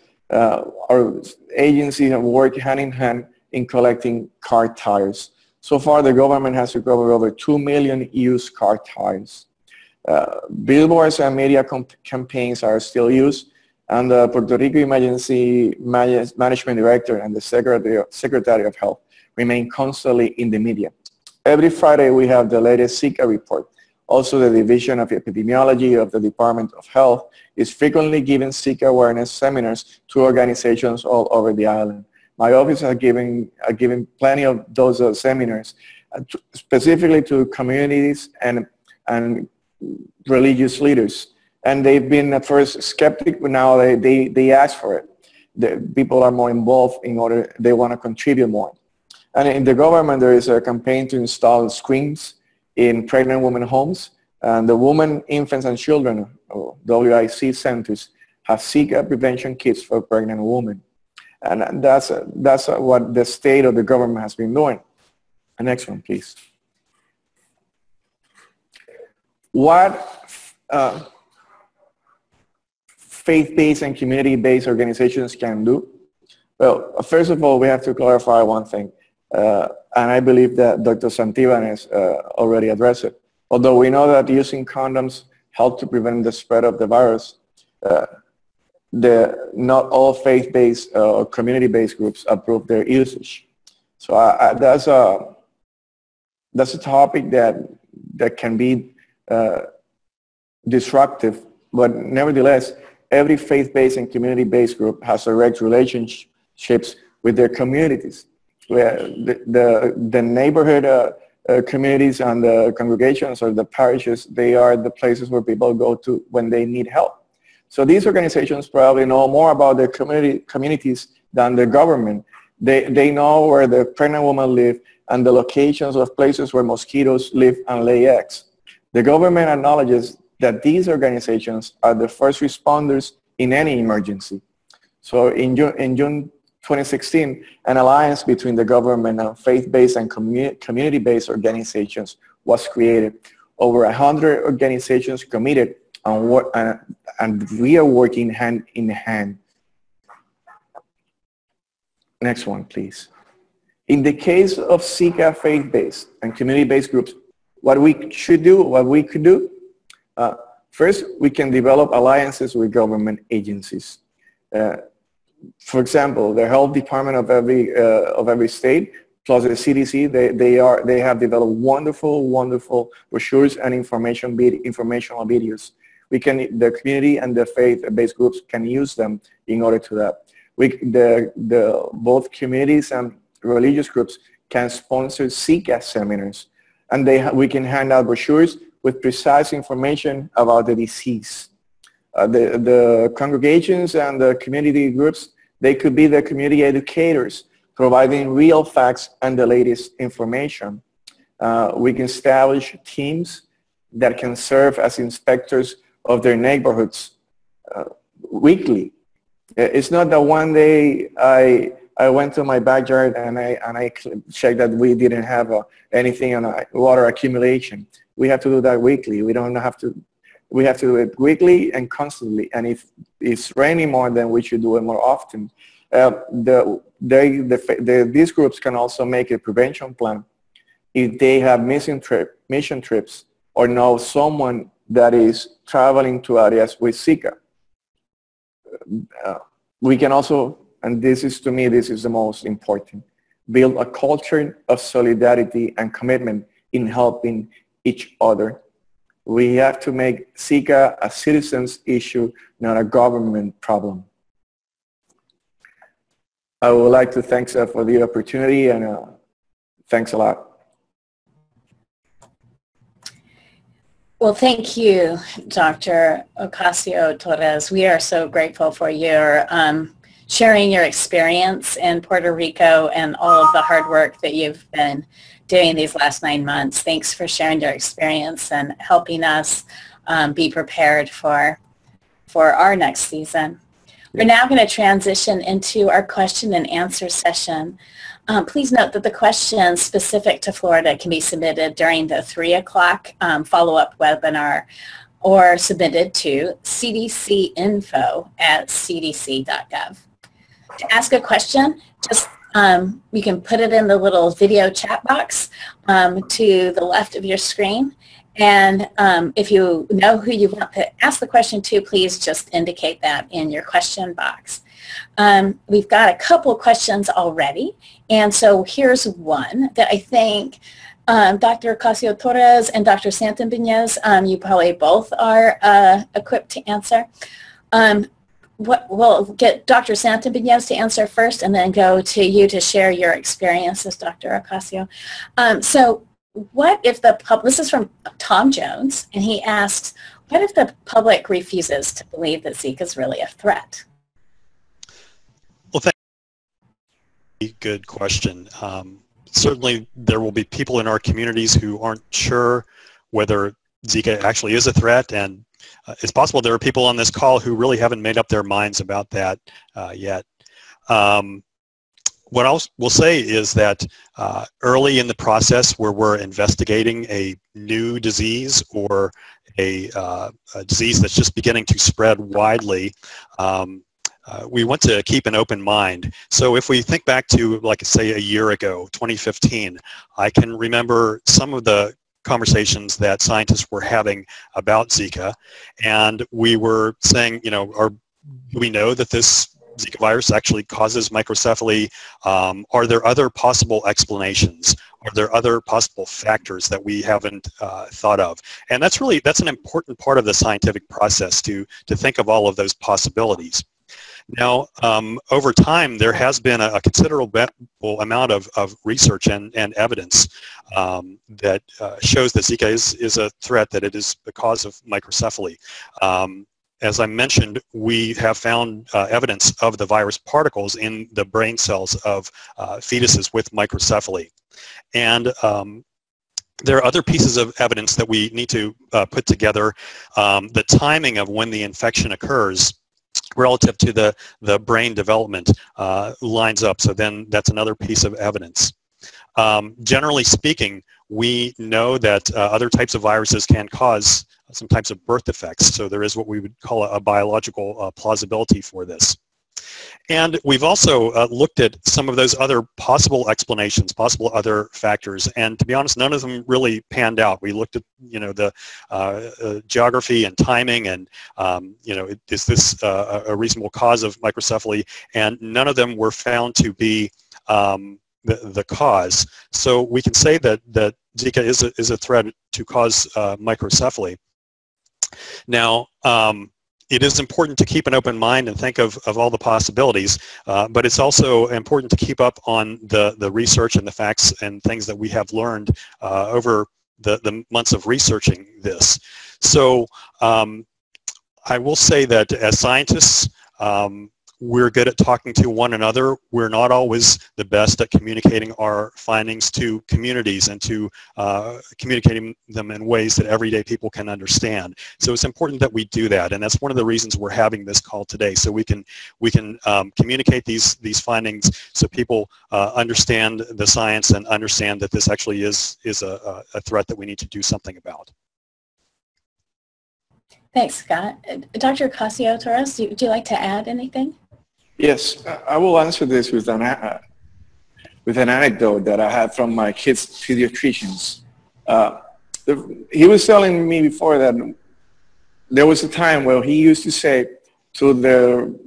our agencies have worked hand in hand in collecting car tires. So far, the government has recovered over 2 million used car tires. Billboards and media campaigns are still used, and the Puerto Rico Emergency Management Director and the Secretary of Health remain constantly in the media. Every Friday, we have the latest Zika report. Also, the Division of Epidemiology of the Department of Health is frequently giving Zika awareness seminars to organizations all over the island. My office has given plenty of those seminars, specifically to communities and religious leaders. And they've been at first skeptic, but now they ask for it. People are more involved in order, they want to contribute more. And in the government, there is a campaign to install screens in pregnant women homes, and the Women, Infants and Children, or WIC centers, have Zika prevention kits for pregnant women. And that's what the state of the government has been doing. The next one, please. What faith-based and community-based organizations can do? Well, first of all, we have to clarify one thing, and I believe that Dr. Santibanez already addressed it. Although we know that using condoms help to prevent the spread of the virus, not all faith-based or community-based groups approve their usage. So that's a topic that can be disruptive, but nevertheless, every faith-based and community-based group has direct relationships with their communities. Where the neighborhood communities and the congregations or the parishes, they are the places where people go to when they need help. So these organizations probably know more about their communities than the government. They know where the pregnant women live and the locations of places where mosquitoes live and lay eggs. The government acknowledges that these organizations are the first responders in any emergency. So in June 2016, an alliance between the government and faith-based and community-based organizations was created. Over 100 organizations committed, and we are working hand in hand. Next one, please. In the case of Zika faith-based and community-based groups, what we should do, what we could do, first, we can develop alliances with government agencies. For example, the health department of every state, plus the CDC, they have developed wonderful, wonderful brochures and informational videos. The community and the faith-based groups can use them in order to that. Both communities and religious groups can sponsor Zika seminars, and we can hand out brochures with precise information about the disease. The congregations and the community groups, they could be the community educators, providing real facts and the latest information. We can establish teams that can serve as inspectors of their neighborhoods weekly. It's not that one day I went to my backyard and I checked that we didn't have anything on water accumulation. We have to do that weekly. We have to do it weekly and constantly. And if it's raining more, then we should do it more often. These groups can also make a prevention plan if they have mission trips or know someone that is traveling to areas with Zika. We can also And this is, to me, this is the most important. Build a culture of solidarity and commitment in helping each other. We have to make Zika a citizens' issue, not a government problem. I would like to thank for the opportunity, and thanks a lot. Well, thank you, Dr. Ocasio-Torres. We are so grateful for your sharing your experience in Puerto Rico and all of the hard work that you've been doing these last 9 months. Thanks for sharing your experience and helping us be prepared for our next season. We're now going to transition into our question and answer session. Please note that the questions specific to Florida can be submitted during the 3 o'clock follow-up webinar or submitted to cdcinfo@cdc.gov. To ask a question, just you can put it in the little video chat box to the left of your screen. And if you know who you want to ask the question to, please just indicate that in your question box. We've got a couple questions already, and so here's one that I think Dr. Ocasio-Torres and Dr. Santibanez, you probably both are equipped to answer. We'll get Dr. Santibanez to answer first and then go to you to share your experiences, Dr. Ocasio. So what if the public, this is from Tom Jones, and he asks, what if the public refuses to believe that Zika is really a threat? Well, thank you. Good question. Certainly there will be people in our communities who aren't sure whether Zika actually is a threat, and it's possible there are people on this call who really haven't made up their minds about that yet. What I will say is that early in the process where we're investigating a new disease or a disease that's just beginning to spread widely, we want to keep an open mind. So if we think back to, like, say, a year ago, 2015, I can remember some of the conversations that scientists were having about Zika, and we were saying, you know, do we know that this Zika virus actually causes microcephaly? Are there other possible explanations? Are there other possible factors that we haven't thought of? And that's really, that's an important part of the scientific process, to think of all of those possibilities. Now, over time, there has been a considerable amount of research and evidence that shows that Zika is a threat, that it is the cause of microcephaly. As I mentioned, we have found evidence of the virus particles in the brain cells of fetuses with microcephaly. And there are other pieces of evidence that we need to put together. The timing of when the infection occurs relative to the brain development lines up, so then that's another piece of evidence. Generally speaking, we know that other types of viruses can cause some types of birth defects, so there is what we would call a biological plausibility for this. And we've also looked at some of those other possible explanations, possible other factors, and to be honest, none of them really panned out. We looked at, you know, the geography and timing and, you know, is this a reasonable cause of microcephaly, and none of them were found to be the cause. So we can say that, Zika is a threat to cause microcephaly. Now, it is important to keep an open mind and think of all the possibilities, but it's also important to keep up on the research and the facts and things that we have learned over the months of researching this. So I will say that as scientists, we're good at talking to one another. We're not always the best at communicating our findings to communities and to communicating them in ways that everyday people can understand. So it's important that we do that, and that's one of the reasons we're having this call today, so we can communicate these findings so people understand the science and understand that this actually is a threat that we need to do something about. Thanks, Scott. Dr. Ocasio-Torres, would you like to add anything? Yes, I will answer this with an anecdote that I had from my kids' pediatricians. He was telling me before that there was a time where he used to say to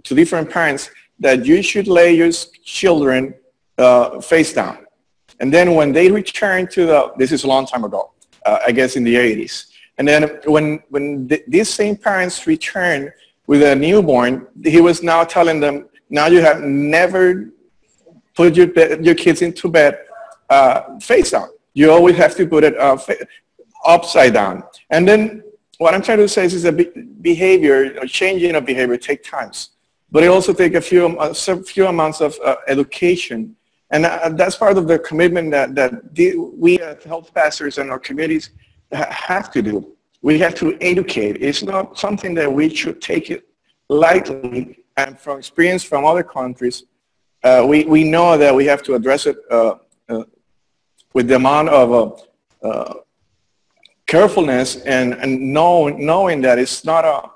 different parents, that you should lay your children face down. And then when they return to the, this is a long time ago, I guess in the 80s. And then when these same parents returned with a newborn, he was now telling them, now you have never put your kids into bed face down. You always have to put it upside down. And then what I'm trying to say is that behavior, or changing of behavior, takes time. But it also takes a few amounts of education. And that's part of the commitment that, we as health pastors and our communities have to do. We have to educate. It's not something that we should take it lightly. And from experience from other countries, we know that we have to address it with the amount of carefulness and knowing that it's not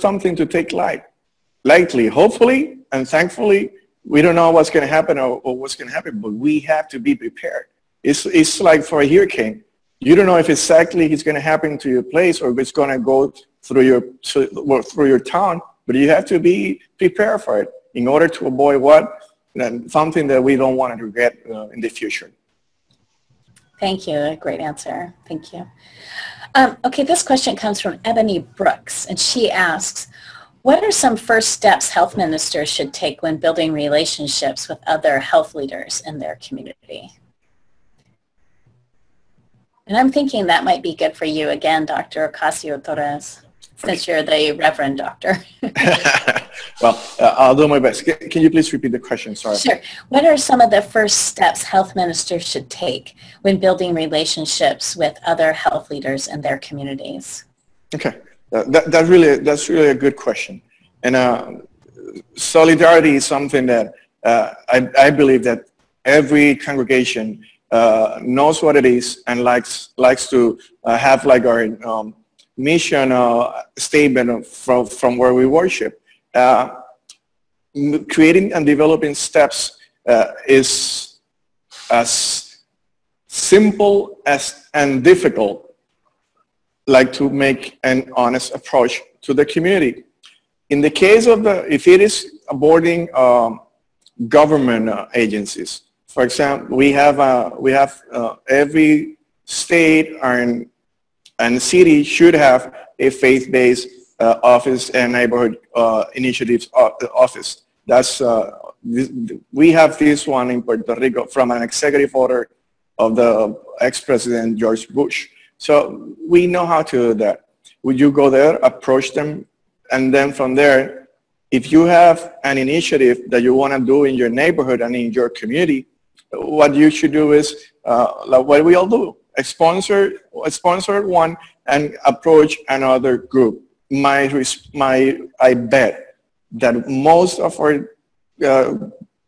something to take lightly. Hopefully and thankfully, we don't know what's going to happen or what's going to happen, but we have to be prepared. It's like for a hurricane. You don't know if exactly it's going to happen to your place or if it's going to go through your town, but you have to be prepared for it in order to avoid something that we don't want to regret in the future. Thank you. A great answer. Thank you. Okay, this question comes from Ebony Brooks, and she asks, what are some first steps health ministers should take when building relationships with other health leaders in their community? And I'm thinking that might be good for you again, Dr. Ocasio-Torres, since you're the Reverend Doctor. Well, I'll do my best. Can you please repeat the question? Sorry. Sure. What are some of the first steps health ministers should take when building relationships with other health leaders in their communities? Okay. That's really a good question. And solidarity is something that I believe that every congregation knows what it is and likes to have like our mission statement from where we worship. Creating and developing steps is as simple as and difficult like to make an honest approach to the community. In the case of if it is boarding government agencies, for example, we have every state and city should have a faith-based office and neighborhood initiatives office. That's we have this one in Puerto Rico from an executive order of the ex-president George Bush. So we know how to do that. Would you go there, approach them, and then from there, if you have an initiative that you want to do in your neighborhood and in your community, what you should do is like what we all do: sponsor one and approach another group. I bet that most of our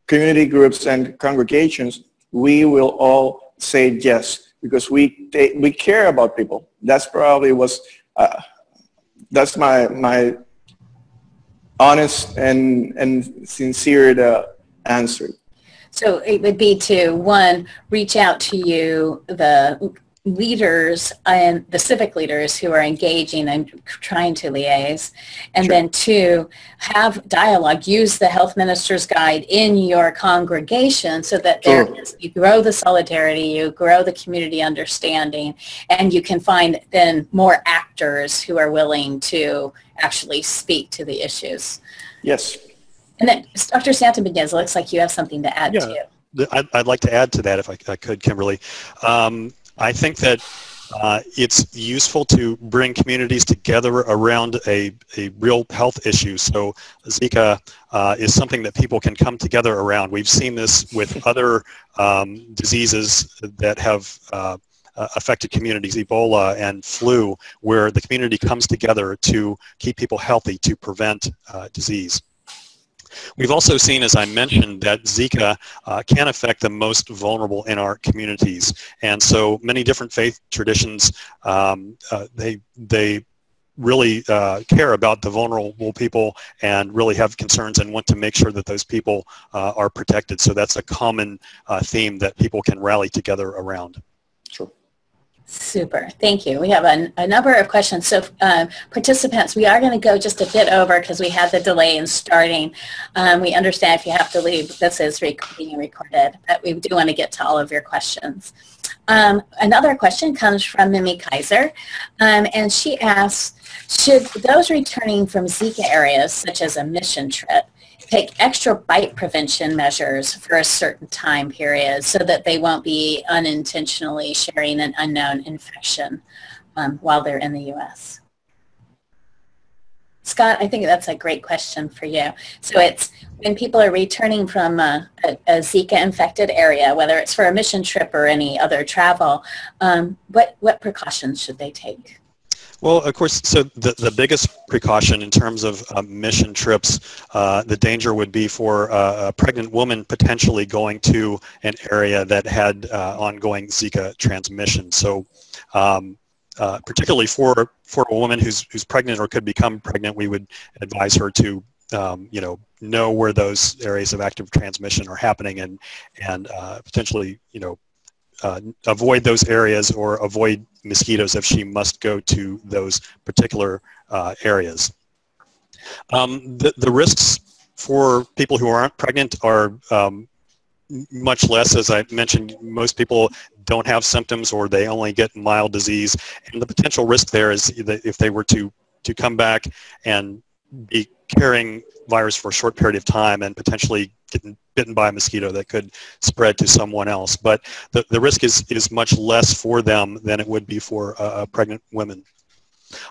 community groups and congregations, we will all say yes, because we care about people. That's probably that's my honest and sincere answer. So it would be to, one, reach out to you, the leaders and the civic leaders who are engaging and trying to liaise, and Sure. Then two, have dialogue, use the Health Minister's Guide in your congregation so that there is, you grow the solidarity, you grow the community understanding, and you can find then more actors who are willing to actually speak to the issues. Yes. And then Dr. Santibanez, it looks like you have something to add to. I'd like to add to that if I could, Kimberly. I think that it's useful to bring communities together around a real health issue. So Zika is something that people can come together around. We've seen this with other diseases that have affected communities, Ebola and flu, where the community comes together to keep people healthy, to prevent disease. We've also seen, as I mentioned, that Zika can affect the most vulnerable in our communities. And so many different faith traditions, they really care about the vulnerable people and really have concerns and want to make sure that those people are protected. So that's a common theme that people can rally together around. Sure. Super. Thank you. We have a number of questions. So participants, we are going to go just a bit over because we had the delay in starting. We understand if you have to leave, this is being recorded, but we do want to get to all of your questions. Another question comes from Mimi Kaiser, and she asks, should those returning from Zika areas, such as a mission trip, take extra bite prevention measures for a certain time period so that they won't be unintentionally sharing an unknown infection while they're in the U.S.? Scott, I think that's a great question for you. So it's when people are returning from a Zika-infected area, whether it's for a mission trip or any other travel, what precautions should they take? Well, of course, so the biggest precaution in terms of mission trips, the danger would be for a pregnant woman potentially going to an area that had ongoing Zika transmission. So particularly for a woman who's pregnant or could become pregnant, we would advise her to know where those areas of active transmission are happening and potentially, avoid those areas or avoid mosquitoes if she must go to those particular areas. The risks for people who aren't pregnant are much less. As I mentioned, most people don't have symptoms or they only get mild disease. And the potential risk there is that if they were to come back and be carrying virus for a short period of time and potentially getting bitten by a mosquito that could spread to someone else. But the risk is much less for them than it would be for pregnant women.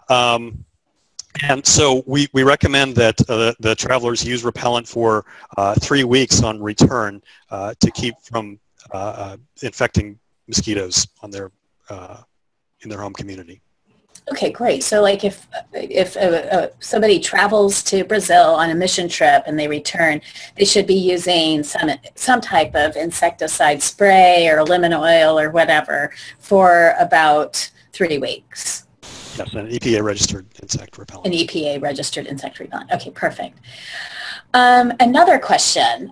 And so we recommend that the travelers use repellent for 3 weeks on return to keep from infecting mosquitoes on their, in their home community. Okay, great. So like if somebody travels to Brazil on a mission trip and they return, they should be using some type of insecticide spray or lemon oil or whatever for about 3 weeks. Yes, an EPA registered insect repellent. An EPA registered insect repellent. Okay, perfect. Another question.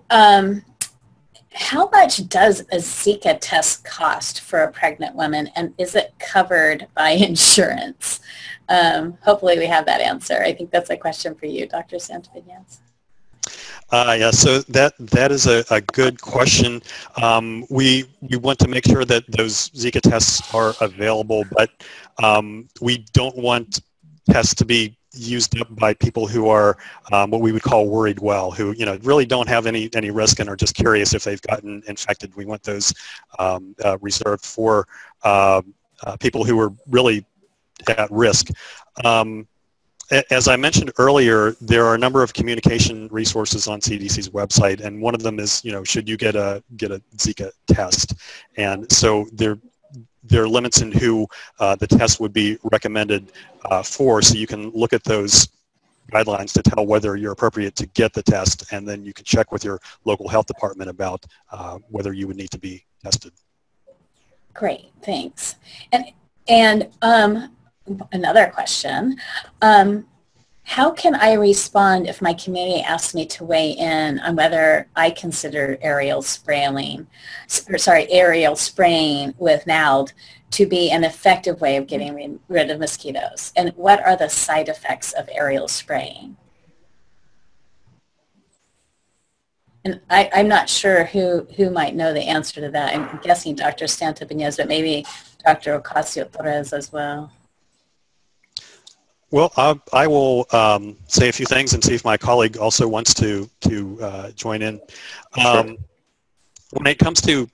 How much does a Zika test cost for a pregnant woman, and is it covered by insurance? Hopefully we have that answer. I think that's a question for you, Dr. Santibanez. Yeah, so that is a good question. We want to make sure that those Zika tests are available, but we don't want tests to be used up by people who are what we would call worried well, who really don't have any risk and are just curious if they've gotten infected. We want those reserved for people who are really at risk. As I mentioned earlier, there are a number of communication resources on CDC's website, and one of them is should you get a Zika test, and so there are limits in who the test would be recommended for, so you can look at those guidelines to tell whether you're appropriate to get the test, and then you can check with your local health department about whether you would need to be tested. Great, thanks. And another question. How can I respond if my community asks me to weigh in on whether I consider aerial spraying with Naled to be an effective way of getting rid of mosquitoes? And what are the side effects of aerial spraying? And I'm not sure who might know the answer to that. I'm guessing Dr. Santibanez, but maybe Dr. Ocasio-Torres as well. Well, I will say a few things and see if my colleague also wants to join in. Sure. When it comes to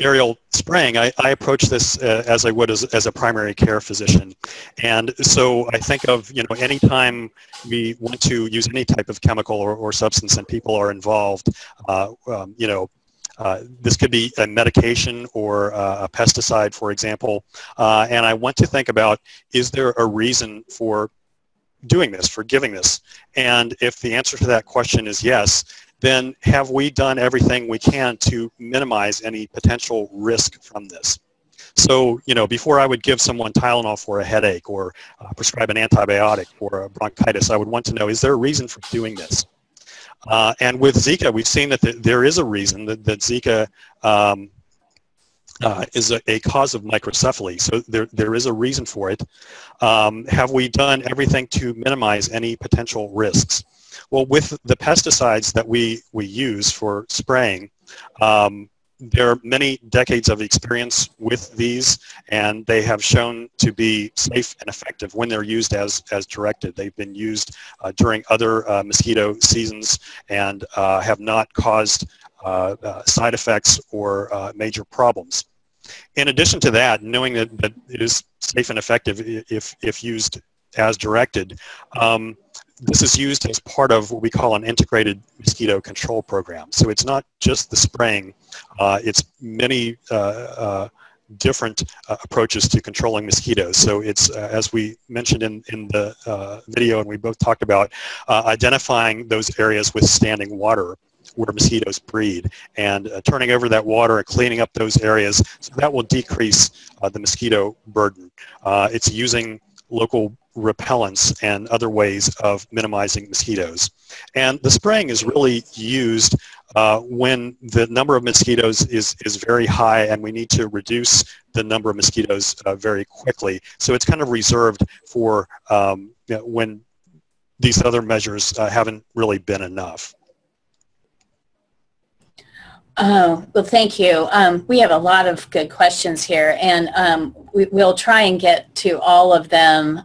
aerial spraying, I approach this as I would as a primary care physician. And so I think of, any time we want to use any type of chemical or substance and people are involved, this could be a medication or a pesticide, for example, and I want to think about, is there a reason for doing this, for giving this? And if the answer to that question is yes, then have we done everything we can to minimize any potential risk from this? So, before I would give someone Tylenol for a headache or prescribe an antibiotic for a bronchitis, I would want to know, is there a reason for doing this? And with Zika, we've seen that there is a reason that Zika is a cause of microcephaly, so there is a reason for it. Have we done everything to minimize any potential risks? Well, with the pesticides that we use for spraying, there are many decades of experience with these, and they have shown to be safe and effective when they're used as directed. They've been used during other mosquito seasons and have not caused side effects or major problems. In addition to that, knowing that it is safe and effective if used as directed, this is used as part of what we call an integrated mosquito control program. So it's not just the spraying, it's many different approaches to controlling mosquitoes. So it's, as we mentioned in the video, and we both talked about, identifying those areas with standing water where mosquitoes breed, and turning over that water and cleaning up those areas, so that will decrease the mosquito burden. It's using local repellents and other ways of minimizing mosquitoes. And the spraying is really used when the number of mosquitoes is very high and we need to reduce the number of mosquitoes very quickly. So it's kind of reserved for when these other measures haven't really been enough. Oh, well, thank you. We have a lot of good questions here, and we'll try and get to all of them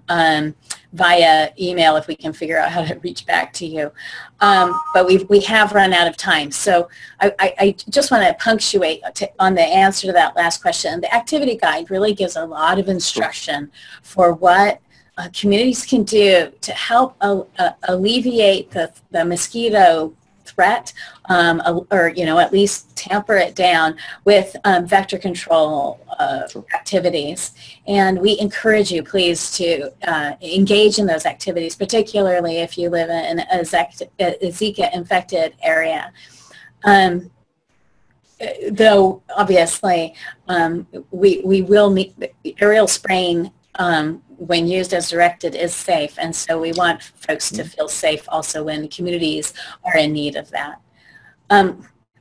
via email if we can figure out how to reach back to you. But we have run out of time, so I just want to punctuate on the answer to that last question. The activity guide really gives a lot of instruction for what communities can do to help alleviate the mosquito threat, or at least tamper it down with vector control activities. And we encourage you, please, to engage in those activities, particularly if you live in a Zika-infected area. Though, obviously, we will meet aerial spraying when used as directed is safe, and so we want folks to feel safe also when communities are in need of that.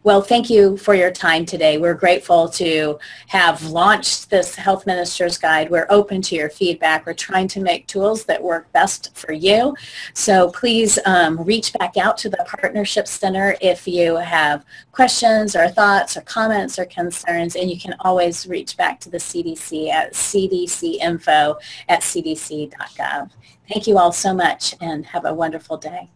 Well, thank you for your time today. We're grateful to have launched this Health Minister's Guide. We're open to your feedback. We're trying to make tools that work best for you. So please reach back out to the Partnership Center if you have questions or thoughts or comments or concerns, and you can always reach back to the CDC at cdcinfo@cdc.gov. Thank you all so much, and have a wonderful day.